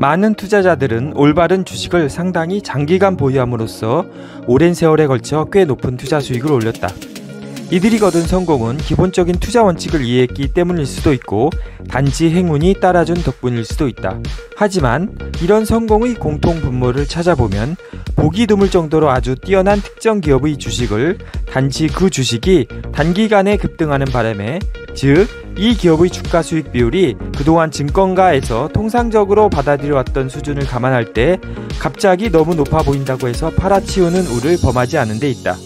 많은 투자자들은 올바른 주식을 상당히 장기간 보유함으로써 오랜 세월에 걸쳐 꽤 높은 투자 수익을 올렸다. 이들이 거둔 성공은 기본적인 투자 원칙을 이해했기 때문일 수도 있고 단지 행운이 따라준 덕분일 수도 있다. 하지만 이런 성공의 공통 분모를 찾아보면 보기 드물 정도로 아주 뛰어난 특정 기업의 주식을 단지 그 주식이 단기간에 급등하는 바람에, 즉 이 기업의 주가 수익 비율이 그동안 증권가에서 통상적으로 받아들여왔던 수준을 감안할 때 갑자기 너무 높아 보인다고 해서 팔아치우는 우를 범하지 않은 데 있다.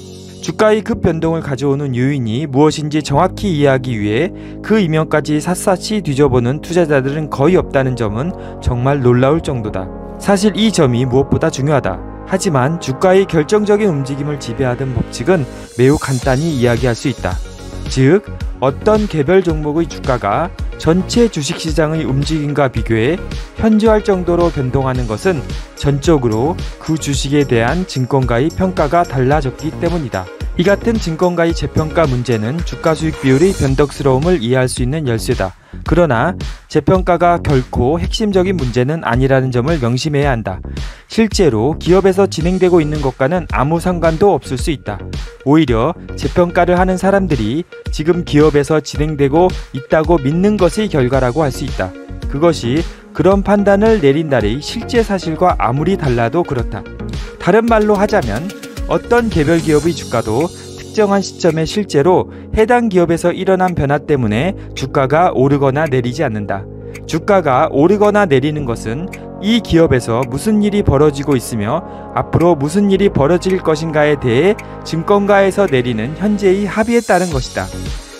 주가의 급 변동을 가져오는 요인이 무엇인지 정확히 이해하기 위해 그 이면까지 샅샅이 뒤져보는 투자자들은 거의 없다는 점은 정말 놀라울 정도다. 사실 이 점이 무엇보다 중요하다. 하지만 주가의 결정적인 움직임을 지배하던 법칙은 매우 간단히 이야기할 수 있다. 즉, 어떤 개별 종목의 주가가 전체 주식시장의 움직임과 비교해 현저할 정도로 변동하는 것은 전적으로 그 주식에 대한 증권가의 평가가 달라졌기 때문이다. 이 같은 증권가의 재평가 문제는 주가 수익 비율의 변덕스러움을 이해할 수 있는 열쇠다. 그러나 재평가가 결코 핵심적인 문제는 아니라는 점을 명심해야 한다. 실제로 기업에서 진행되고 있는 것과는 아무 상관도 없을 수 있다. 오히려 재평가를 하는 사람들이 지금 기업에서 진행되고 있다고 믿는 것이 결과라고 할 수 있다. 그것이 그런 판단을 내린 날의 실제 사실과 아무리 달라도 그렇다. 다른 말로 하자면 어떤 개별 기업의 주가도 특정한 시점에 실제로 해당 기업에서 일어난 변화 때문에 주가가 오르거나 내리지 않는다. 주가가 오르거나 내리는 것은 이 기업에서 무슨 일이 벌어지고 있으며 앞으로 무슨 일이 벌어질 것인가에 대해 증권가에서 내리는 현재의 합의에 따른 것이다.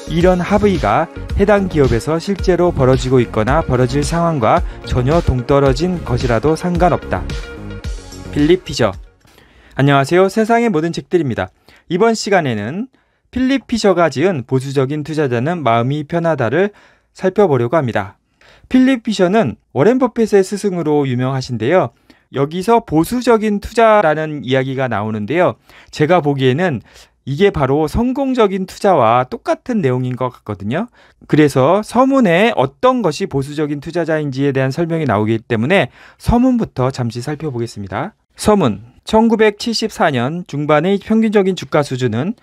이런 합의가 해당 기업에서 실제로 벌어지고 있거나 벌어질 상황과 전혀 동떨어진 것이라도 상관없다. 필립 피셔. 안녕하세요. 세상의 모든 책들입니다. 이번 시간에는 필립 피셔가 지은 보수적인 투자자는 마음이 편하다를 살펴보려고 합니다. 필립 피셔는 워렌 버핏의 스승으로 유명하신데요. 여기서 보수적인 투자라는 이야기가 나오는데요. 제가 보기에는 이게 바로 성공적인 투자와 똑같은 내용인 것 같거든요. 그래서 서문에 어떤 것이 보수적인 투자자인지에 대한 설명이 나오기 때문에 서문부터 잠시 살펴보겠습니다. 서문. 1974년 중반의 평균적인 주가 수준은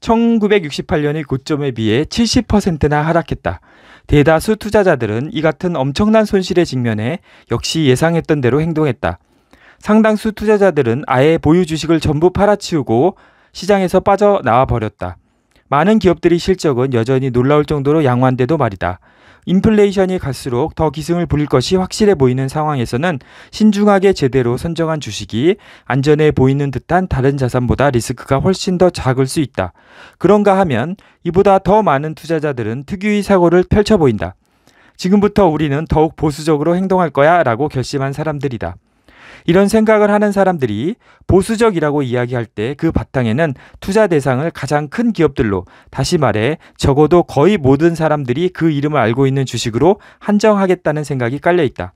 1968년의 고점에 비해 70%나 하락했다. 대다수 투자자들은 이 같은 엄청난 손실에 직면해 역시 예상했던 대로 행동했다. 상당수 투자자들은 아예 보유 주식을 전부 팔아치우고 시장에서 빠져나와 버렸다. 많은 기업들의 실적은 여전히 놀라울 정도로 양호한데도 말이다. 인플레이션이 갈수록 더 기승을 부릴 것이 확실해 보이는 상황에서는 신중하게 제대로 선정한 주식이 안전해 보이는 듯한 다른 자산보다 리스크가 훨씬 더 작을 수 있다. 그런가 하면 이보다 더 많은 투자자들은 특유의 사고를 펼쳐 보인다. 지금부터 우리는 더욱 보수적으로 행동할 거야 라고 결심한 사람들이다. 이런 생각을 하는 사람들이 보수적이라고 이야기할 때 그 바탕에는 투자 대상을 가장 큰 기업들로, 다시 말해 적어도 거의 모든 사람들이 그 이름을 알고 있는 주식으로 한정하겠다는 생각이 깔려있다.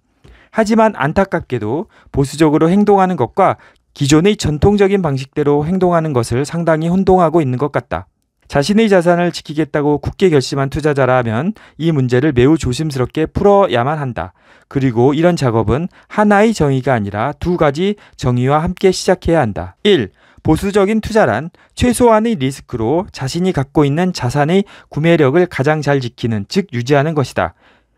하지만 안타깝게도 보수적으로 행동하는 것과 기존의 전통적인 방식대로 행동하는 것을 상당히 혼동하고 있는 것 같다. 자신의 자산을 지키겠다고 굳게 결심한 투자자라면 이 문제를 매우 조심스럽게 풀어야만 한다. 그리고 이런 작업은 하나의 정의가 아니라 두 가지 정의와 함께 시작해야 한다. 1. 보수적인 투자란 최소한의 리스크로 자신이 갖고 있는 자산의 구매력을 가장 잘 지키는, 즉 유지하는 것이다.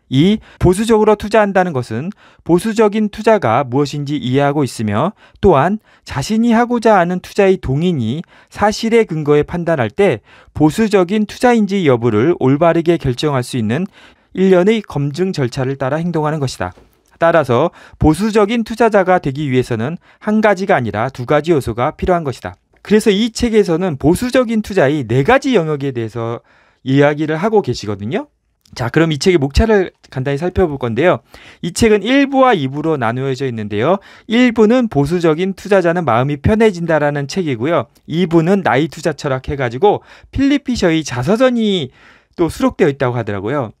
2. 보수적으로 투자한다는 것은 보수적인 투자가 무엇인지 이해하고 있으며 또한 자신이 하고자 하는 투자의 동인이 사실의 근거에 판단할 때 보수적인 투자인지 여부를 올바르게 결정할 수 있는 일련의 검증 절차를 따라 행동하는 것이다. 따라서 보수적인 투자자가 되기 위해서는 한 가지가 아니라 두 가지 요소가 필요한 것이다. 그래서 이 책에서는 보수적인 투자의 4가지 영역에 대해서 이야기를 하고 계시거든요. 자, 그럼 이 책의 목차를 간단히 살펴볼 건데요. 이 책은 1부와 2부로 나누어져 있는데요. 1부는 보수적인 투자자는 마음이 편해진다라는 책이고요. 2부는 나이 투자 철학 해가지고 필립 피셔의 자서전이 또 수록되어 있다고 하더라고요.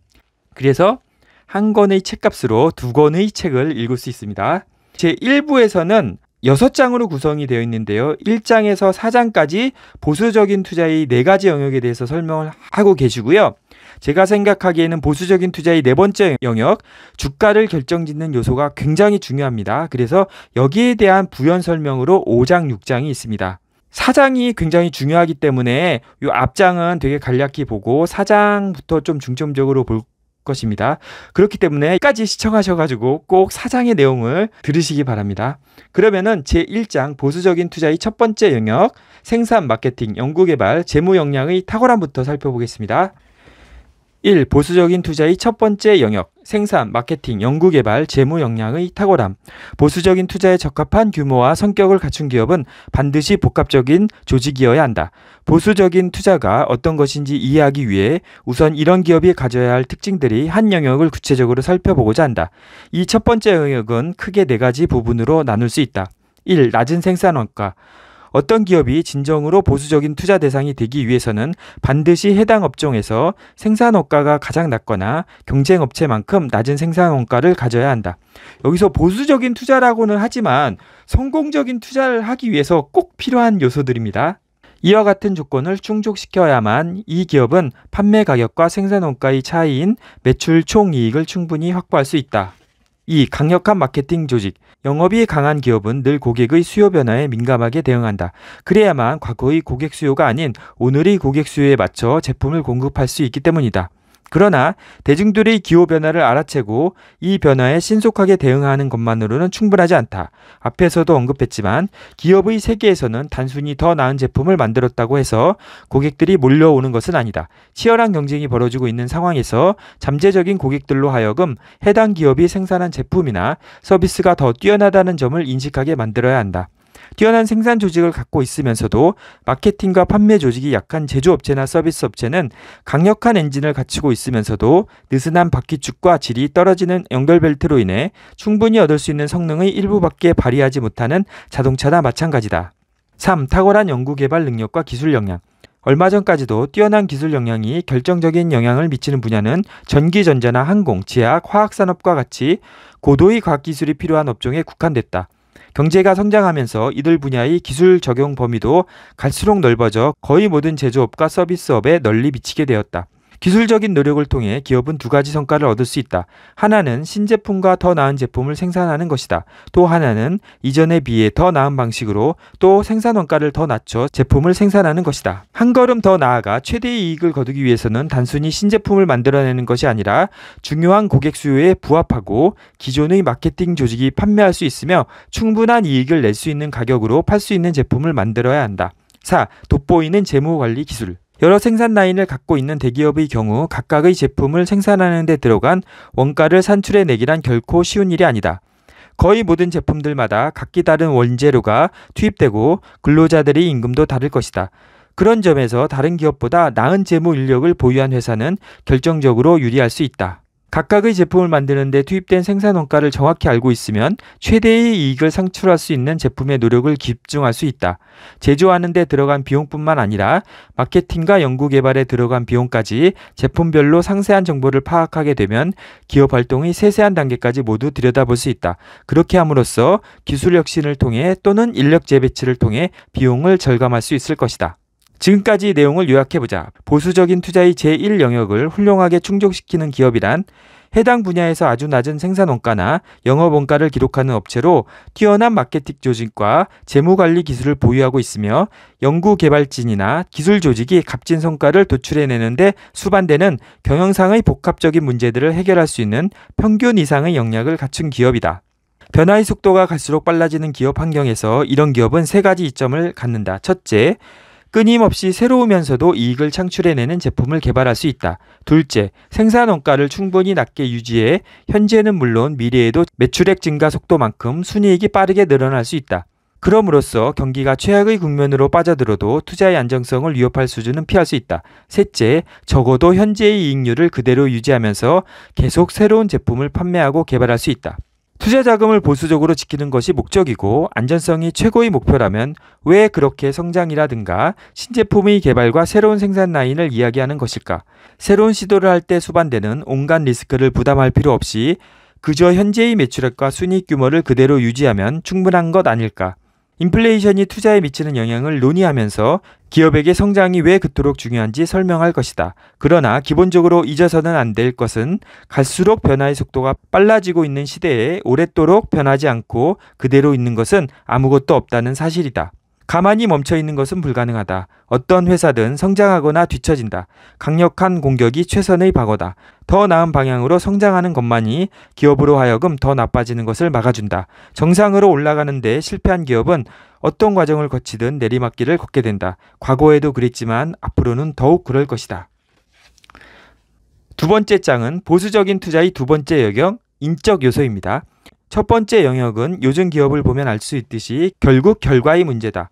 그래서 한 권의 책값으로 두 권의 책을 읽을 수 있습니다. 제 1부에서는 6장으로 구성이 되어 있는데요. 1장에서 4장까지 보수적인 투자의 4가지 영역에 대해서 설명을 하고 계시고요. 제가 생각하기에는 보수적인 투자의 네 번째 영역, 주가를 결정짓는 요소가 굉장히 중요합니다. 그래서 여기에 대한 부연 설명으로 5장, 6장이 있습니다. 4장이 굉장히 중요하기 때문에 이 앞장은 되게 간략히 보고 4장부터 좀 중점적으로 볼 것입니다. 그렇기 때문에 끝까지 시청하셔가지고 꼭 4장의 내용을 들으시기 바랍니다. 그러면은 제1장 보수적인 투자의 첫 번째 영역, 생산, 마케팅, 연구개발, 재무 역량의 탁월함부터 살펴보겠습니다. 1. 보수적인 투자의 첫 번째 영역, 생산, 마케팅, 연구개발, 재무 역량의 탁월함. 보수적인 투자에 적합한 규모와 성격을 갖춘 기업은 반드시 복합적인 조직이어야 한다. 보수적인 투자가 어떤 것인지 이해하기 위해 우선 이런 기업이 가져야 할 특징들이 한 영역을 구체적으로 살펴보고자 한다. 이 첫 번째 영역은 크게 네 가지 부분으로 나눌 수 있다. 1. 낮은 생산 원가. 어떤 기업이 진정으로 보수적인 투자 대상이 되기 위해서는 반드시 해당 업종에서 생산 원가가 가장 낮거나 경쟁 업체만큼 낮은 생산 원가를 가져야 한다. 여기서 보수적인 투자라고는 하지만 성공적인 투자를 하기 위해서 꼭 필요한 요소들입니다. 이와 같은 조건을 충족시켜야만 이 기업은 판매 가격과 생산 원가의 차이인 매출 총 이익을 충분히 확보할 수 있다. 2. 강력한 마케팅 조직. 영업이 강한 기업은 늘 고객의 수요 변화에 민감하게 대응한다. 그래야만 과거의 고객 수요가 아닌 오늘의 고객 수요에 맞춰 제품을 공급할 수 있기 때문이다. 그러나 대중들의 기호 변화를 알아채고 이 변화에 신속하게 대응하는 것만으로는 충분하지 않다. 앞에서도 언급했지만 기업의 세계에서는 단순히 더 나은 제품을 만들었다고 해서 고객들이 몰려오는 것은 아니다. 치열한 경쟁이 벌어지고 있는 상황에서 잠재적인 고객들로 하여금 해당 기업이 생산한 제품이나 서비스가 더 뛰어나다는 점을 인식하게 만들어야 한다. 뛰어난 생산 조직을 갖고 있으면서도 마케팅과 판매 조직이 약한 제조업체나 서비스업체는 강력한 엔진을 갖추고 있으면서도 느슨한 바퀴축과 질이 떨어지는 연결벨트로 인해 충분히 얻을 수 있는 성능의 일부밖에 발휘하지 못하는 자동차나 마찬가지다. 3. 탁월한 연구개발 능력과 기술 역량. 얼마 전까지도 뛰어난 기술 역량이 결정적인 영향을 미치는 분야는 전기전자나 항공, 제약, 화학산업과 같이 고도의 과학기술이 필요한 업종에 국한됐다. 경제가 성장하면서 이들 분야의 기술 적용 범위도 갈수록 넓어져 거의 모든 제조업과 서비스업에 널리 미치게 되었다. 기술적인 노력을 통해 기업은 두 가지 성과를 얻을 수 있다. 하나는 신제품과 더 나은 제품을 생산하는 것이다. 또 하나는 이전에 비해 더 나은 방식으로 또 생산 원가를 더 낮춰 제품을 생산하는 것이다. 한 걸음 더 나아가 최대의 이익을 거두기 위해서는 단순히 신제품을 만들어내는 것이 아니라 중요한 고객 수요에 부합하고 기존의 마케팅 조직이 판매할 수 있으며 충분한 이익을 낼 수 있는 가격으로 팔 수 있는 제품을 만들어야 한다. 4. 돋보이는 재무관리 기술. 여러 생산 라인을 갖고 있는 대기업의 경우 각각의 제품을 생산하는 데 들어간 원가를 산출해내기란 결코 쉬운 일이 아니다. 거의 모든 제품들마다 각기 다른 원재료가 투입되고 근로자들의 임금도 다를 것이다. 그런 점에서 다른 기업보다 나은 재무 인력을 보유한 회사는 결정적으로 유리할 수 있다. 각각의 제품을 만드는 데 투입된 생산 원가를 정확히 알고 있으면 최대의 이익을 창출할 수 있는 제품의 노력을 집중할 수 있다. 제조하는 데 들어간 비용뿐만 아니라 마케팅과 연구개발에 들어간 비용까지 제품별로 상세한 정보를 파악하게 되면 기업 활동의 세세한 단계까지 모두 들여다볼 수 있다. 그렇게 함으로써 기술 혁신을 통해 또는 인력 재배치를 통해 비용을 절감할 수 있을 것이다. 지금까지 내용을 요약해보자. 보수적인 투자의 제1 영역을 훌륭하게 충족시키는 기업이란 해당 분야에서 아주 낮은 생산 원가나 영업 원가를 기록하는 업체로 뛰어난 마케팅 조직과 재무관리 기술을 보유하고 있으며 연구개발진이나 기술 조직이 값진 성과를 도출해내는 데 수반되는 경영상의 복합적인 문제들을 해결할 수 있는 평균 이상의 역량을 갖춘 기업이다. 변화의 속도가 갈수록 빨라지는 기업 환경에서 이런 기업은 세 가지 이점을 갖는다. 첫째, 끊임없이 새로우면서도 이익을 창출해내는 제품을 개발할 수 있다. 둘째, 생산 원가를 충분히 낮게 유지해 현재는 물론 미래에도 매출액 증가 속도만큼 순이익이 빠르게 늘어날 수 있다. 그럼으로써 경기가 최악의 국면으로 빠져들어도 투자의 안정성을 위협할 수준은 피할 수 있다. 셋째, 적어도 현재의 이익률을 그대로 유지하면서 계속 새로운 제품을 판매하고 개발할 수 있다. 투자 자금을 보수적으로 지키는 것이 목적이고 안전성이 최고의 목표라면 왜 그렇게 성장이라든가 신제품의 개발과 새로운 생산 라인을 이야기하는 것일까? 새로운 시도를 할 때 수반되는 온갖 리스크를 부담할 필요 없이 그저 현재의 매출액과 순이익 규모를 그대로 유지하면 충분한 것 아닐까? 인플레이션이 투자에 미치는 영향을 논의하면서 기업에게 성장이 왜 그토록 중요한지 설명할 것이다. 그러나 기본적으로 잊어서는 안 될 것은 갈수록 변화의 속도가 빨라지고 있는 시대에 오랫도록 변하지 않고 그대로 있는 것은 아무것도 없다는 사실이다. 가만히 멈춰 있는 것은 불가능하다. 어떤 회사든 성장하거나 뒤처진다. 강력한 공격이 최선의 방어다. 더 나은 방향으로 성장하는 것만이 기업으로 하여금 더 나빠지는 것을 막아준다. 정상으로 올라가는데 실패한 기업은 어떤 과정을 거치든 내리막길을 걷게 된다. 과거에도 그랬지만 앞으로는 더욱 그럴 것이다. 두 번째 장은 보수적인 투자의 두 번째 영역, 인적 요소입니다. 첫 번째 영역은 요즘 기업을 보면 알 수 있듯이 결국 결과의 문제다.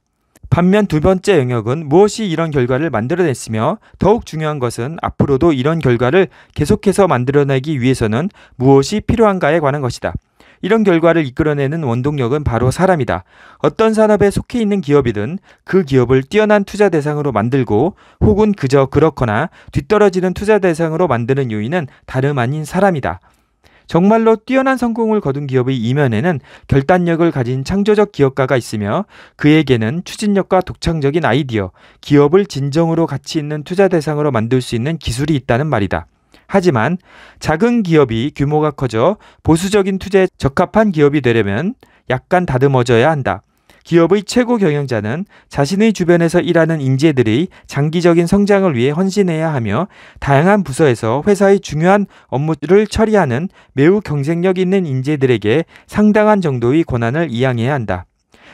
반면 두 번째 영역은 무엇이 이런 결과를 만들어냈으며 더욱 중요한 것은 앞으로도 이런 결과를 계속해서 만들어내기 위해서는 무엇이 필요한가에 관한 것이다. 이런 결과를 이끌어내는 원동력은 바로 사람이다. 어떤 산업에 속해 있는 기업이든 그 기업을 뛰어난 투자 대상으로 만들고 혹은 그저 그렇거나 뒤떨어지는 투자 대상으로 만드는 요인은 다름 아닌 사람이다. 정말로 뛰어난 성공을 거둔 기업의 이면에는 결단력을 가진 창조적 기업가가 있으며 그에게는 추진력과 독창적인 아이디어, 기업을 진정으로 가치 있는 투자 대상으로 만들 수 있는 기술이 있다는 말이다. 하지만 작은 기업이 규모가 커져 보수적인 투자에 적합한 기업이 되려면 약간 다듬어져야 한다. 기업의 최고 경영자는 자신의 주변에서 일하는 인재들의 장기적인 성장을 위해 헌신해야 하며 다양한 부서에서 회사의 중요한 업무를 처리하는 매우 경쟁력 있는 인재들에게 상당한 정도의 권한을 이양해야 한다.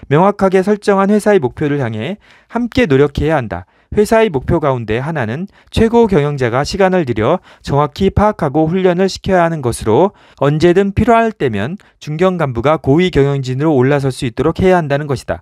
명확하게 설정한 회사의 목표를 향해 함께 노력해야 한다. 회사의 목표 가운데 하나는 최고 경영자가 시간을 들여 정확히 파악하고 훈련을 시켜야 하는 것으로 언제든 필요할 때면 중견 간부가 고위 경영진으로 올라설 수 있도록 해야 한다는 것이다.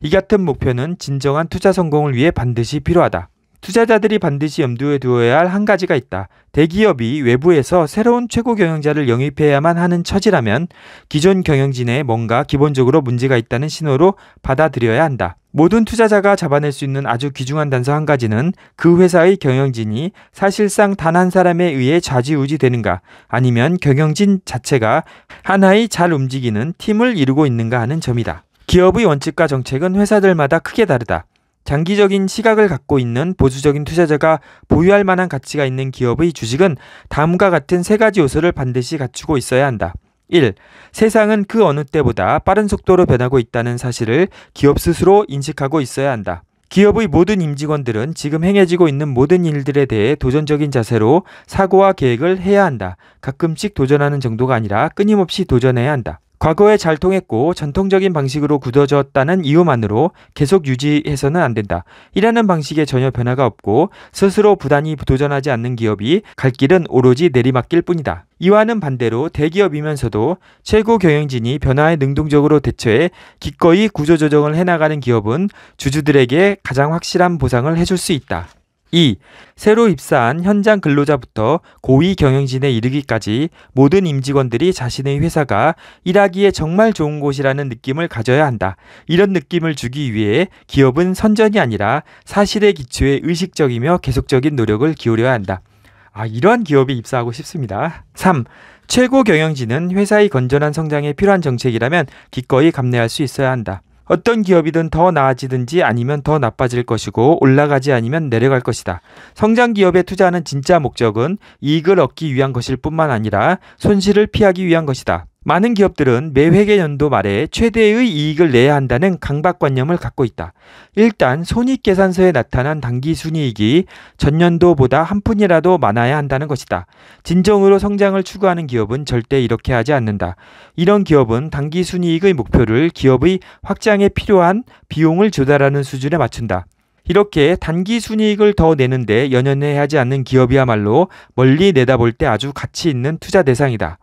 이 같은 목표는 진정한 투자 성공을 위해 반드시 필요하다. 투자자들이 반드시 염두에 두어야 할 한 가지가 있다. 대기업이 외부에서 새로운 최고 경영자를 영입해야만 하는 처지라면 기존 경영진에 뭔가 기본적으로 문제가 있다는 신호로 받아들여야 한다. 모든 투자자가 잡아낼 수 있는 아주 귀중한 단서 한 가지는 그 회사의 경영진이 사실상 단 한 사람에 의해 좌지우지 되는가 아니면 경영진 자체가 하나의 잘 움직이는 팀을 이루고 있는가 하는 점이다. 기업의 원칙과 정책은 회사들마다 크게 다르다. 장기적인 시각을 갖고 있는 보수적인 투자자가 보유할 만한 가치가 있는 기업의 주식은 다음과 같은 세 가지 요소를 반드시 갖추고 있어야 한다. 1. 세상은 그 어느 때보다 빠른 속도로 변하고 있다는 사실을 기업 스스로 인식하고 있어야 한다. 기업의 모든 임직원들은 지금 행해지고 있는 모든 일들에 대해 도전적인 자세로 사고와 계획을 해야 한다. 가끔씩 도전하는 정도가 아니라 끊임없이 도전해야 한다. 과거에 잘 통했고 전통적인 방식으로 굳어졌다는 이유만으로 계속 유지해서는 안 된다. 일하는 방식에 전혀 변화가 없고 스스로 부단히 도전하지 않는 기업이 갈 길은 오로지 내리막길 뿐이다. 이와는 반대로 대기업이면서도 최고 경영진이 변화에 능동적으로 대처해 기꺼이 구조조정을 해나가는 기업은 주주들에게 가장 확실한 보상을 해줄 수 있다. 2. 새로 입사한 현장 근로자부터 고위 경영진에 이르기까지 모든 임직원들이 자신의 회사가 일하기에 정말 좋은 곳이라는 느낌을 가져야 한다. 이런 느낌을 주기 위해 기업은 선전이 아니라 사실에 기초해 의식적이며 계속적인 노력을 기울여야 한다. 이러한 기업에 입사하고 싶습니다. 3. 최고 경영진은 회사의 건전한 성장에 필요한 정책이라면 기꺼이 감내할 수 있어야 한다. 어떤 기업이든 더 나아지든지 아니면 더 나빠질 것이고 올라가지 않으면 내려갈 것이다. 성장 기업에 투자하는 진짜 목적은 이익을 얻기 위한 것일 뿐만 아니라 손실을 피하기 위한 것이다. 많은 기업들은 매 회계연도 말에 최대의 이익을 내야 한다는 강박관념을 갖고 있다. 일단 손익계산서에 나타난 당기순이익이 전년도보다 한 푼이라도 많아야 한다는 것이다. 진정으로 성장을 추구하는 기업은 절대 이렇게 하지 않는다. 이런 기업은 당기순이익의 목표를 기업의 확장에 필요한 비용을 조달하는 수준에 맞춘다. 이렇게 단기 순이익을 더 내는데 연연해 하지 않는 기업이야말로 멀리 내다볼 때 아주 가치 있는 투자 대상이다.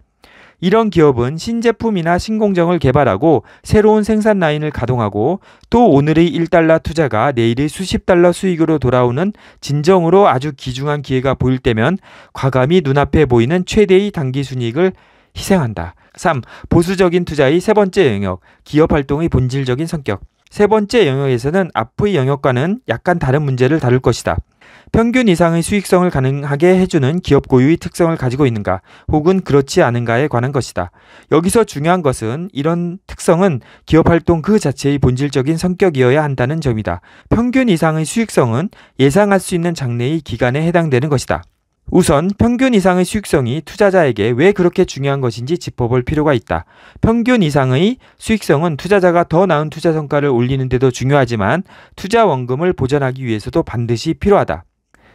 이런 기업은 신제품이나 신공정을 개발하고 새로운 생산 라인을 가동하고 또 오늘의 1달러 투자가 내일의 수십 달러 수익으로 돌아오는 진정으로 아주 귀중한 기회가 보일 때면 과감히 눈앞에 보이는 최대의 단기 순이익을 희생한다. 3. 보수적인 투자의 세 번째 영역, 기업 활동의 본질적인 성격. 세 번째 영역에서는 앞의 영역과는 약간 다른 문제를 다룰 것이다. 평균 이상의 수익성을 가능하게 해주는 기업 고유의 특성을 가지고 있는가 혹은 그렇지 않은가에 관한 것이다. 여기서 중요한 것은 이런 특성은 기업 활동 그 자체의 본질적인 성격이어야 한다는 점이다. 평균 이상의 수익성은 예상할 수 있는 장래의 기간에 해당되는 것이다. 우선 평균 이상의 수익성이 투자자에게 왜 그렇게 중요한 것인지 짚어볼 필요가 있다. 평균 이상의 수익성은 투자자가 더 나은 투자 성과를 올리는 데도 중요하지만 투자 원금을 보전하기 위해서도 반드시 필요하다.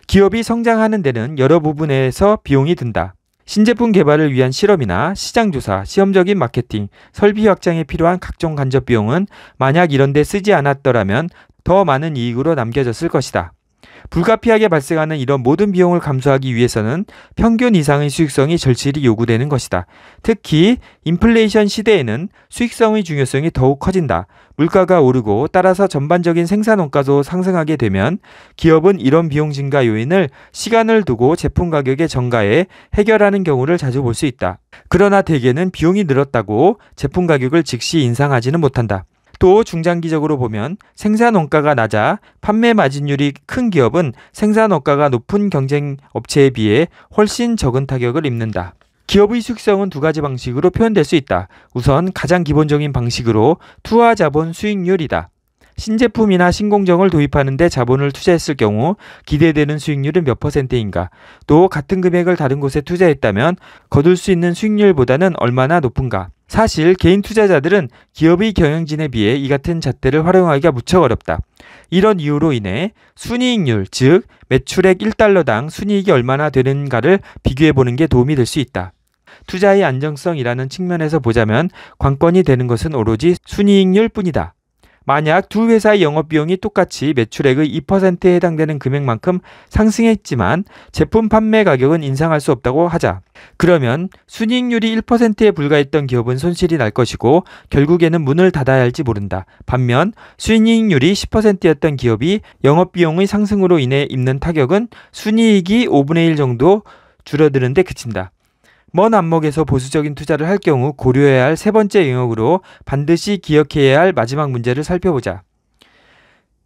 기업이 성장하는 데는 여러 부분에서 비용이 든다. 신제품 개발을 위한 실험이나 시장 조사, 시험적인 마케팅, 설비 확장에 필요한 각종 간접 비용은 만약 이런 데 쓰지 않았더라면 더 많은 이익으로 남겨졌을 것이다. 불가피하게 발생하는 이런 모든 비용을 감수하기 위해서는 평균 이상의 수익성이 절실히 요구되는 것이다. 특히 인플레이션 시대에는 수익성의 중요성이 더욱 커진다. 물가가 오르고 따라서 전반적인 생산 원가도 상승하게 되면 기업은 이런 비용 증가 요인을 시간을 두고 제품 가격의 전가에 해결하는 경우를 자주 볼 수 있다. 그러나 대개는 비용이 늘었다고 제품 가격을 즉시 인상하지는 못한다. 또 중장기적으로 보면 생산 원가가 낮아 판매 마진율이 큰 기업은 생산 원가가 높은 경쟁 업체에 비해 훨씬 적은 타격을 입는다. 기업의 수익성은 두 가지 방식으로 표현될 수 있다. 우선 가장 기본적인 방식으로 투하 자본 수익률이다. 신제품이나 신공정을 도입하는 데 자본을 투자했을 경우 기대되는 수익률은 몇 %인가, 또 같은 금액을 다른 곳에 투자했다면 거둘 수 있는 수익률보다는 얼마나 높은가. 사실 개인 투자자들은 기업의 경영진에 비해 이 같은 잣대를 활용하기가 무척 어렵다. 이런 이유로 인해 순이익률, 즉 매출액 1달러당 순이익이 얼마나 되는가를 비교해보는 게 도움이 될 수 있다. 투자의 안정성이라는 측면에서 보자면 관건이 되는 것은 오로지 순이익률 뿐이다. 만약 두 회사의 영업비용이 똑같이 매출액의 2%에 해당되는 금액만큼 상승했지만 제품 판매 가격은 인상할 수 없다고 하자. 그러면 순이익률이 1%에 불과했던 기업은 손실이 날 것이고 결국에는 문을 닫아야 할지 모른다. 반면 순이익률이 10%였던 기업이 영업비용의 상승으로 인해 입는 타격은 순이익이 5분의 1 정도 줄어드는 데 그친다. 먼 안목에서 보수적인 투자를 할 경우 고려해야 할 세 번째 영역으로 반드시 기억해야 할 마지막 문제를 살펴보자.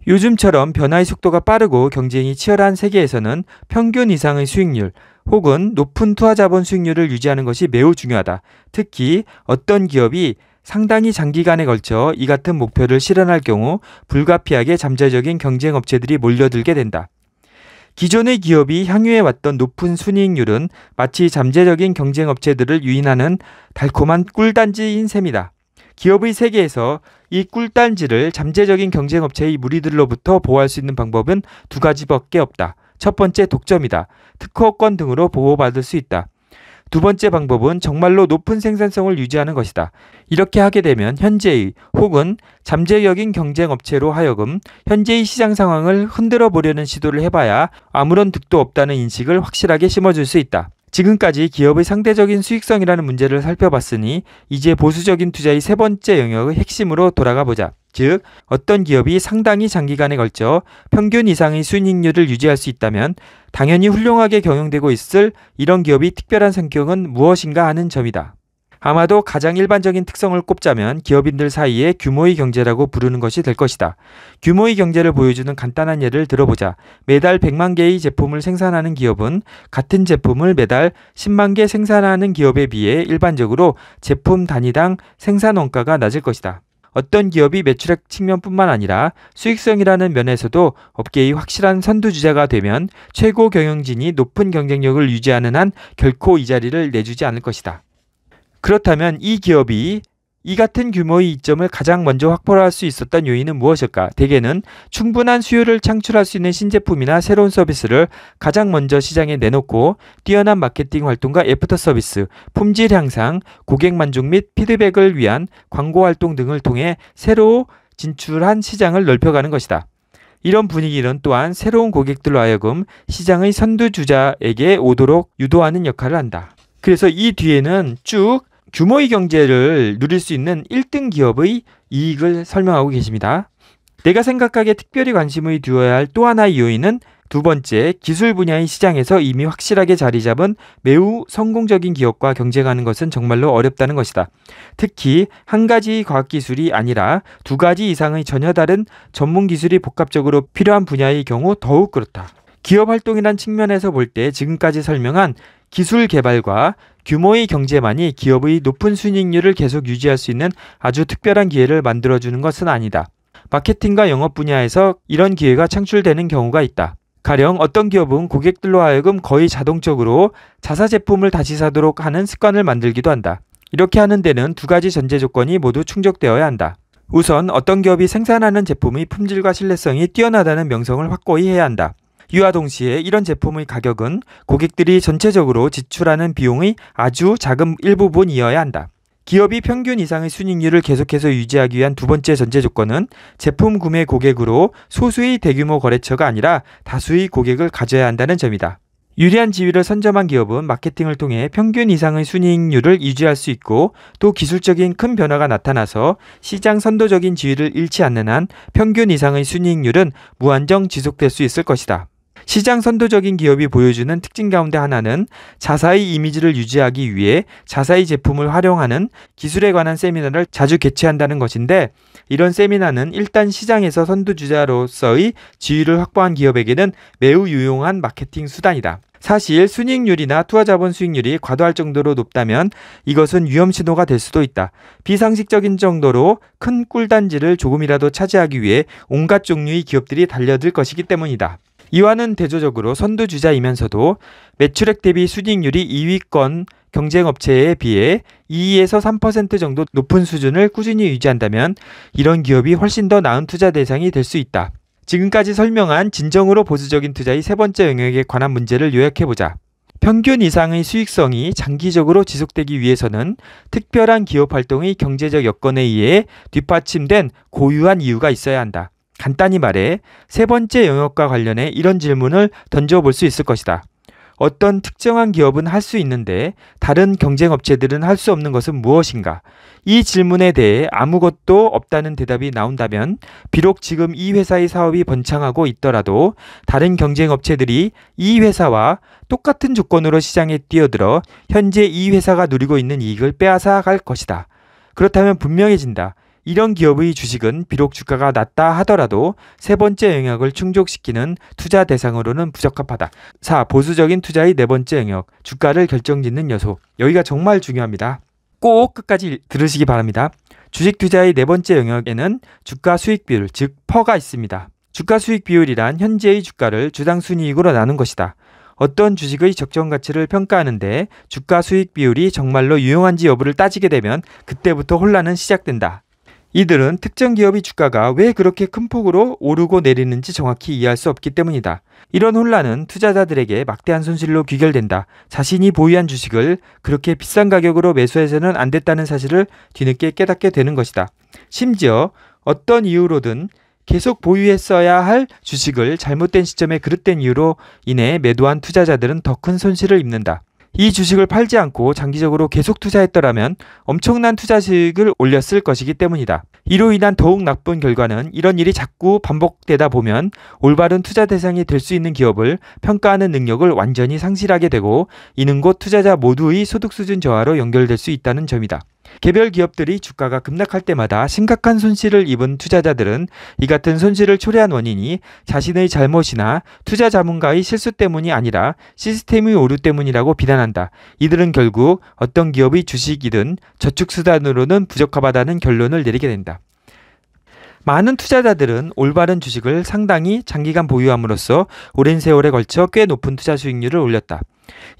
요즘처럼 변화의 속도가 빠르고 경쟁이 치열한 세계에서는 평균 이상의 수익률 혹은 높은 투하자본 수익률을 유지하는 것이 매우 중요하다. 특히 어떤 기업이 상당히 장기간에 걸쳐 이 같은 목표를 실현할 경우 불가피하게 잠재적인 경쟁 업체들이 몰려들게 된다. 기존의 기업이 향유해왔던 높은 순이익률은 마치 잠재적인 경쟁 업체들을 유인하는 달콤한 꿀단지인 셈이다. 기업의 세계에서 이 꿀단지를 잠재적인 경쟁 업체의 무리들로부터 보호할 수 있는 방법은 두 가지밖에 없다. 첫 번째, 독점이다. 특허권 등으로 보호받을 수 있다. 두 번째 방법은 정말로 높은 생산성을 유지하는 것이다. 이렇게 하게 되면 현재의 혹은 잠재적인 경쟁 업체로 하여금 현재의 시장 상황을 흔들어 보려는 시도를 해봐야 아무런 득도 없다는 인식을 확실하게 심어줄 수 있다. 지금까지 기업의 상대적인 수익성이라는 문제를 살펴봤으니 이제 보수적인 투자의 세 번째 영역의 핵심으로 돌아가 보자. 즉, 어떤 기업이 상당히 장기간에 걸쳐 평균 이상의 순이익률을 유지할 수 있다면 당연히 훌륭하게 경영되고 있을 이런 기업이 특별한 성격은 무엇인가 하는 점이다. 아마도 가장 일반적인 특성을 꼽자면 기업인들 사이에 규모의 경제라고 부르는 것이 될 것이다. 규모의 경제를 보여주는 간단한 예를 들어보자. 매달 100만 개의 제품을 생산하는 기업은 같은 제품을 매달 10만 개 생산하는 기업에 비해 일반적으로 제품 단위당 생산 원가가 낮을 것이다. 어떤 기업이 매출액 측면뿐만 아니라 수익성이라는 면에서도 업계의 확실한 선두주자가 되면 최고 경영진이 높은 경쟁력을 유지하는 한 결코 이 자리를 내주지 않을 것이다. 그렇다면 이 기업이 이 같은 규모의 이점을 가장 먼저 확보할 수 있었던 요인은 무엇일까? 대개는 충분한 수요를 창출할 수 있는 신제품이나 새로운 서비스를 가장 먼저 시장에 내놓고 뛰어난 마케팅 활동과 애프터 서비스, 품질 향상, 고객 만족 및 피드백을 위한 광고 활동 등을 통해 새로 진출한 시장을 넓혀가는 것이다. 이런 분위기는 또한 새로운 고객들로 하여금 시장의 선두주자에게 오도록 유도하는 역할을 한다. 그래서 이 뒤에는 쭉 규모의 경제를 누릴 수 있는 1등 기업의 이익을 설명하고 계십니다. 내가 생각하기에 특별히 관심을 두어야 할 또 하나의 요인은 두 번째, 기술 분야의 시장에서 이미 확실하게 자리 잡은 매우 성공적인 기업과 경쟁하는 것은 정말로 어렵다는 것이다. 특히 한 가지 과학기술이 아니라 두 가지 이상의 전혀 다른 전문기술이 복합적으로 필요한 분야의 경우 더욱 그렇다. 기업 활동이란 측면에서 볼 때 지금까지 설명한 기술 개발과 규모의 경제만이 기업의 높은 순익률을 계속 유지할 수 있는 아주 특별한 기회를 만들어주는 것은 아니다. 마케팅과 영업 분야에서 이런 기회가 창출되는 경우가 있다. 가령 어떤 기업은 고객들로 하여금 거의 자동적으로 자사 제품을 다시 사도록 하는 습관을 만들기도 한다. 이렇게 하는 데는 두 가지 전제 조건이 모두 충족되어야 한다. 우선 어떤 기업이 생산하는 제품의 품질과 신뢰성이 뛰어나다는 명성을 확고히 해야 한다. 이와 동시에 이런 제품의 가격은 고객들이 전체적으로 지출하는 비용의 아주 작은 일부분이어야 한다. 기업이 평균 이상의 순익률을 계속해서 유지하기 위한 두 번째 전제 조건은 제품 구매 고객으로 소수의 대규모 거래처가 아니라 다수의 고객을 가져야 한다는 점이다. 유리한 지위를 선점한 기업은 마케팅을 통해 평균 이상의 순익률을 유지할 수 있고, 또 기술적인 큰 변화가 나타나서 시장 선도적인 지위를 잃지 않는 한 평균 이상의 순익률은 무한정 지속될 수 있을 것이다. 시장 선도적인 기업이 보여주는 특징 가운데 하나는 자사의 이미지를 유지하기 위해 자사의 제품을 활용하는 기술에 관한 세미나를 자주 개최한다는 것인데, 이런 세미나는 일단 시장에서 선두주자로서의 지위를 확보한 기업에게는 매우 유용한 마케팅 수단이다. 사실 순익률이나 투자자본 수익률이 과도할 정도로 높다면 이것은 위험신호가 될 수도 있다. 비상식적인 정도로 큰 꿀단지를 조금이라도 차지하기 위해 온갖 종류의 기업들이 달려들 것이기 때문이다. 이와는 대조적으로 선두주자이면서도 매출액 대비 순익률이 2위권 경쟁업체에 비해 2에서 3% 정도 높은 수준을 꾸준히 유지한다면 이런 기업이 훨씬 더 나은 투자 대상이 될 수 있다. 지금까지 설명한 진정으로 보수적인 투자의 세 번째 영역에 관한 문제를 요약해보자. 평균 이상의 수익성이 장기적으로 지속되기 위해서는 특별한 기업 활동의 경제적 여건에 의해 뒷받침된 고유한 이유가 있어야 한다. 간단히 말해 세 번째 영역과 관련해 이런 질문을 던져볼 수 있을 것이다. 어떤 특정한 기업은 할 수 있는데 다른 경쟁업체들은 할 수 없는 것은 무엇인가? 이 질문에 대해 아무것도 없다는 대답이 나온다면 비록 지금 이 회사의 사업이 번창하고 있더라도 다른 경쟁업체들이 이 회사와 똑같은 조건으로 시장에 뛰어들어 현재 이 회사가 누리고 있는 이익을 빼앗아갈 것이다. 그렇다면 분명해진다. 이런 기업의 주식은 비록 주가가 낮다 하더라도 세 번째 영역을 충족시키는 투자 대상으로는 부적합하다. 4. 보수적인 투자의 네 번째 영역, 주가를 결정짓는 요소. 여기가 정말 중요합니다. 꼭 끝까지 들으시기 바랍니다. 주식 투자의 네 번째 영역에는 주가 수익 비율, 즉 퍼가 있습니다. 주가 수익 비율이란 현재의 주가를 주당 순이익으로 나눈 것이다. 어떤 주식의 적정 가치를 평가하는데 주가 수익 비율이 정말로 유용한지 여부를 따지게 되면 그때부터 혼란은 시작된다. 이들은 특정 기업의 주가가 왜 그렇게 큰 폭으로 오르고 내리는지 정확히 이해할 수 없기 때문이다. 이런 혼란은 투자자들에게 막대한 손실로 귀결된다. 자신이 보유한 주식을 그렇게 비싼 가격으로 매수해서는 안 됐다는 사실을 뒤늦게 깨닫게 되는 것이다. 심지어 어떤 이유로든 계속 보유했어야 할 주식을 잘못된 시점에 그릇된 이유로 인해 매도한 투자자들은 더 큰 손실을 입는다. 이 주식을 팔지 않고 장기적으로 계속 투자했더라면 엄청난 투자 수익을 올렸을 것이기 때문이다. 이로 인한 더욱 나쁜 결과는 이런 일이 자꾸 반복되다 보면 올바른 투자 대상이 될 수 있는 기업을 평가하는 능력을 완전히 상실하게 되고 이는 곧 투자자 모두의 소득 수준 저하로 연결될 수 있다는 점이다. 개별 기업들이 주가가 급락할 때마다 심각한 손실을 입은 투자자들은 이 같은 손실을 초래한 원인이 자신의 잘못이나 투자 자문가의 실수 때문이 아니라 시스템의 오류 때문이라고 비난한다. 이들은 결국 어떤 기업의 주식이든 저축수단으로는 부적합하다는 결론을 내리게 된다. 많은 투자자들은 올바른 주식을 상당히 장기간 보유함으로써 오랜 세월에 걸쳐 꽤 높은 투자 수익률을 올렸다.